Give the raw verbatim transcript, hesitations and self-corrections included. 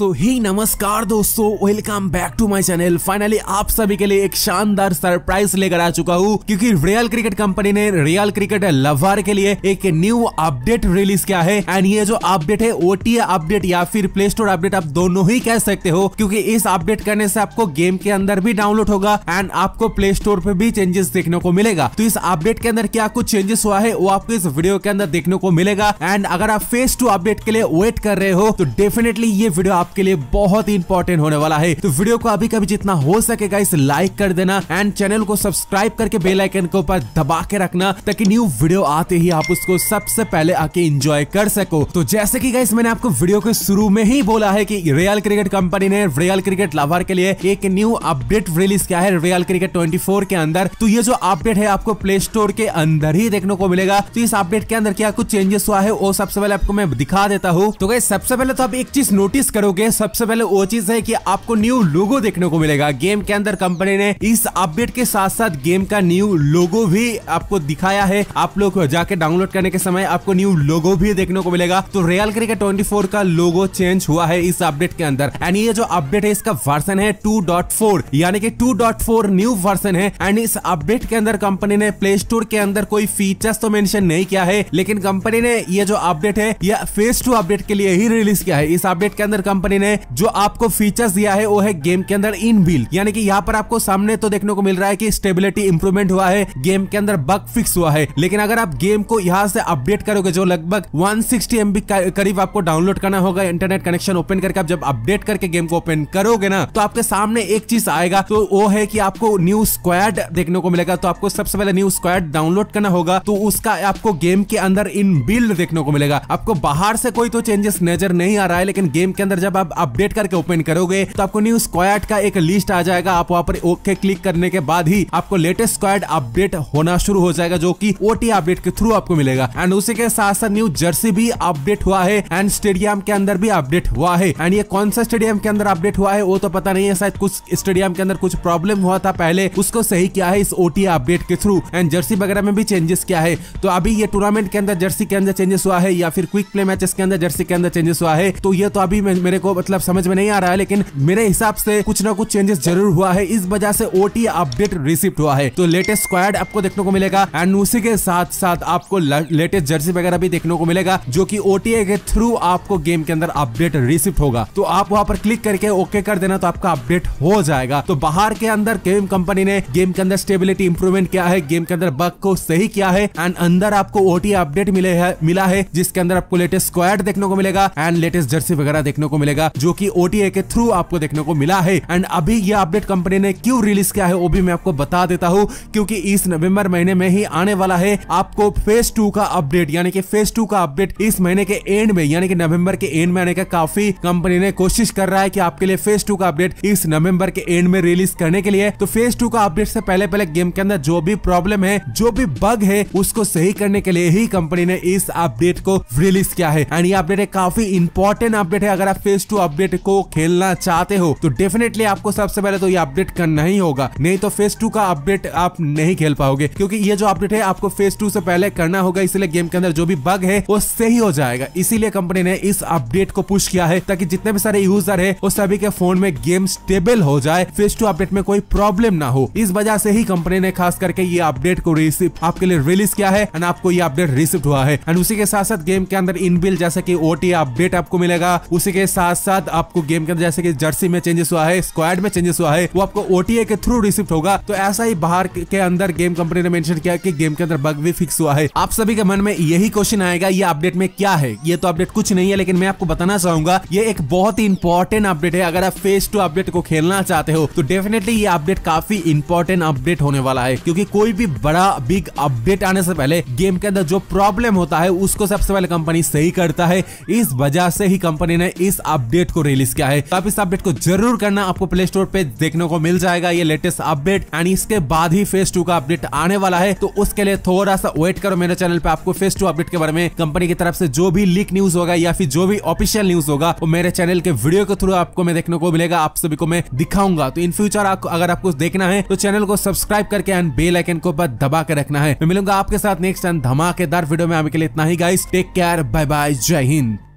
सो ही नमस्कार दोस्तों, welcome back to my channel. Finally आप सभी के लिए एक शानदार सरप्राइज लेकर आ चुका हूँ, क्योंकि रियल क्रिकेट कंपनी ने रियल क्रिकेट लवर के लिए एक न्यू अपडेट रिलीज किया है। एंड ये जो अपडेट है ओटीए अपडेट या फिर प्ले स्टोर अपडेट आप दोनों ही कह सकते हो, क्योंकि इस अपडेट करने से आपको गेम के अंदर भी डाउनलोड होगा एंड आपको प्ले स्टोर पे भी चेंजेस देखने को मिलेगा। तो इस अपडेट के अंदर क्या कुछ चेंजेस हुआ है वो आपको इस वीडियो के अंदर देखने को मिलेगा। एंड अगर आप फेज टू अपडेट के लिए वेट कर रहे हो तो डेफिनेटली ये वीडियो आपके लिए बहुत ही इंपॉर्टेंट होने वाला है। तो वीडियो को अभी कभी जितना हो सकेगा इस लाइक कर देना एंड चैनल को सब्सक्राइब करके बेल आइकन के ऊपर दबा के रखना, ताकि न्यू वीडियो आते ही आप उसको सबसे पहले आके एंजॉय कर सको। तो जैसे कि गाइस मैंने आपको वीडियो के शुरू में ही बोला है कि रियल क्रिकेट कंपनी ने रियल क्रिकेट लवर के लिए एक न्यू अपडेट रिलीज किया है रियल क्रिकेट ट्वेंटी फोर के अंदर। तो ये जो अपडेट है आपको प्ले स्टोर के अंदर ही देखने को मिलेगा। तो इस अपडेट के अंदर क्या कुछ चेंजेस हुआ है वो सबसे पहले आपको मैं दिखा देता हूँ। तो गाइस सबसे पहले तो आप एक चीज नोटिस करोगे, सबसे पहले वो चीज है कि आपको न्यू लोगो देखने को मिलेगा गेम के अंदर। कंपनी ने इस अपडेट के साथ साथ गेम का न्यू लोगो भी आपको दिखाया है। आप लोग जाके डाउनलोड करने के समय आपको न्यू लोगो भी देखने को मिलेगा। तो रियल क्रिकेट ट्वेंटी फोर का लोगो चेंज हुआ है इस अपडेट के अंदर। एंड ये जो अपडेट है इसका वर्जन है टू पॉइंट फोर, यानी कि two point four new version है। एंड इस अपडेट के अंदर कंपनी ने प्ले स्टोर के अंदर कोई फीचर्स तो मेंशन नहीं किया है, लेकिन कंपनी ने ये जो अपडेट है यह फेज टू अपडेट के लिए ही रिलीज किया है। इस अपडेट के अंदर कंपनी ने जो आपको फीचर्स दिया है वो है गेम के अंदर इनबिल्ट, यानी कि यहाँ पर आपको सामने तो देखने को मिल रहा है कि स्टेबिलिटी इंप्रूवमेंट हुआ है, गेम के अंदर बग फिक्स हुआ है। लेकिन अगर आप गेम को यहाँ से अपडेट करोगे, जो लगभग वन सिक्सटी एमबी करीब आपको डाउनलोड करना होगा, इंटरनेट कनेक्शन ओपन करके आप जब अपडेट करके गेम को ओपन करोगे ना, तो आपके सामने एक चीज आएगा, तो वो है कि आपको न्यू स्क्वाड देखने को मिलेगा। तो आपको सबसे पहले न्यू स्क्वाड डाउनलोड करना होगा, तो उसका आपको गेम के अंदर इनबिल्ट देखने को मिलेगा। आपको बाहर से कोई तो चेंजेस नजर नहीं आ रहा है, लेकिन गेम के अंदर जब आप अपडेट करके ओपन करोगे तो आपको न्यू स्क्वाड का एक लिस्ट आ जाएगा। आप वहां पर ओके क्लिक करने के बाद ही आपको लेटेस्ट स्क्वाड अपडेट होना शुरू हो जाएगा, जो कि ओटी अपडेट के थ्रू आपको मिलेगा। एंड उसी के साथ साथ न्यू जर्सी भी अपडेट हुआ है एंड स्टेडियम के अंदर भी अपडेट हुआ है। एंड ये कौन सा स्टेडियम के अंदर अपडेट हुआ है वो तो पता नहीं है, शायद कुछ स्टेडियम के अंदर कुछ प्रॉब्लम हुआ था पहले, उसको सही किया है इस ओटी अपडेट के थ्रू। एंड जर्सी वगैरह में भी चेंजेस किया है। तो अभी ये टूर्नामेंट के अंदर जर्सी के अंदर चेंजेस हुआ है, या फिर क्विक प्ले मैचेस के अंदर जर्सी के अंदर चेंजेस हुआ है, तो ये तो अभी मेरे को मतलब समझ में नहीं आ रहा है, लेकिन मेरे हिसाब से कुछ ना कुछ चेंजेस जरूर हुआ है। इस वजह से ओटी अपडेट रिसीव हुआ है। तो लेटेस्ट स्क्वाड आपको देखने को मिलेगा एंड उसी के साथ साथ आपको लेटेस्ट जर्सी वगैरह भी देखने को मिलेगा, जो कि ओटीए के थ्रू आपको गेम के अंदर अपडेट रिसीव होगा। तो आप वहां पर क्लिक करके ओके कर देना, तो आपका अपडेट हो जाएगा। तो बाहर के अंदर गेम कंपनी ने गेम के अंदर स्टेबिलिटी इंप्रूवमेंट किया है, गेम के अंदर बग को सही किया है एंड अंदर आपको ओटी अपडेट मिले है मिला है, जिसके अंदर आपको लेटेस्ट स्क्वाड देखने को मिलेगा एंड लेटेस्ट जर्सी वगैरह देखने को मिलेगा, जो कि ओटीए के थ्रू आपको देखने को मिला है। एंड अभी ये अपडेट कंपनी ने क्यों रिलीज किया है वो भी मैं आपको बता देता हूँ, क्योंकि इस नवंबर महीने में ही आने वाला है आपको फेज टू का अपडेट, यानी कि फेज टू का अपडेट इस महीने के एंड में, यानी कि नवंबर के एंड में आने का काफी कंपनी ने कोशिश कर रहा है कि आपके लिए फेज टू का अपडेट इस नवंबर के एंड में रिलीज करने के लिए। तो फेज टू का अपडेट से पहले पहले गेम के अंदर जो भी प्रॉब्लम है, जो भी बग है, उसको सही करने के लिए ही कंपनी ने इस अपडेट को रिलीज किया है। एंड ये अपडेट काफी इंपॉर्टेंट अपडेट है। अगर आप फेज टू अपडेट को खेलना चाहते हो तो डेफिनेटली आपको सबसे पहले तो ये अपडेट करना ही होगा, नहीं तो फेज टू का अपडेट आप नहीं खेल पाओगे, क्योंकि ये जो अपडेट है आपको फेज टू से पहले करना होगा। इसलिए गेम के अंदर जो भी बग है वो सही हो जाएगा, इसीलिए कंपनी ने इस अपडेट को पुश किया है, ताकि जितने भी सारे यूजर है वो सभी के फोन में गेम स्टेबल हो जाए, फेज टू अपडेट में कोई प्रॉब्लम ना हो। इस वजह से ही कंपनी ने खास करके ये अपडेट को रिसीव आपके लिए रिलीज किया है एंड आपको ये अपडेट रिसीव हुआ है। एंड उसी के साथ साथ गेम के अंदर इनबिल्ट जैसे कि ओटी अपडेट आपको मिलेगा, उसी के साथ साथ आपको गेम के अंदर जैसे कि जर्सी में चेंजेस हुआ है, स्क्वाड में चेंजेस हुआ है, वो आपको ओटीए के थ्रू रिसीव होगा। तो ऐसा ही बाहर के अंदर गेम कंपनी ने मेंशन किया कि गेम के अंदर बग भी फिक्स हुआ है। आप सभी के मन में यही क्वेश्चन आएगा ये अपडेट में क्या है, ये तो अपडेट कुछ नहीं है, लेकिन मैं आपको बताना चाहूंगा ये एक बहुत ही इंपॉर्टेंट अपडेट है। अगर आप फेज टू अपडेट को खेलना चाहते हो तो डेफिनेटली ये अपडेट काफी इंपॉर्टेंट अपडेट होने वाला है, क्योंकि कोई भी बड़ा बिग अपडेट आने से पहले गेम के अंदर जो प्रॉब्लम होता है उसको सबसे पहले कंपनी सही करता है। इस वजह से ही कंपनी ने इस अपडेट को रिलीज किया है। तो आप इस अपडेट को जरूर करना, आपको प्ले स्टोर पे देखने को मिल जाएगा ये लेटेस्ट अपडेट एंड इसके बाद ही फेज टू का अपडेट आने वाला है। तो उसके लिए थोड़ा सा वेट करो। मेरे चैनल पे आपको फेज टू अपडेट के बारे में कंपनी की तरफ से जो भी लीक न्यूज होगा या फिर जो भी ऑफिशियल न्यूज होगा वो मेरे चैनल के वीडियो के थ्रू आपको मैं देखने को मिलेगा, आप सभी को मैं दिखाऊंगा। तो इन फ्यूचर अगर आपको देखना है तो चैनल को सब्सक्राइब करके एंड बेल आइकन को दबा के रखना है। मैं मिलूंगा आपके साथ नेक्स्ट धमाकेदार वीडियो में। अभी के लिए इतना ही guys, take care, bye bye, जय हिंद।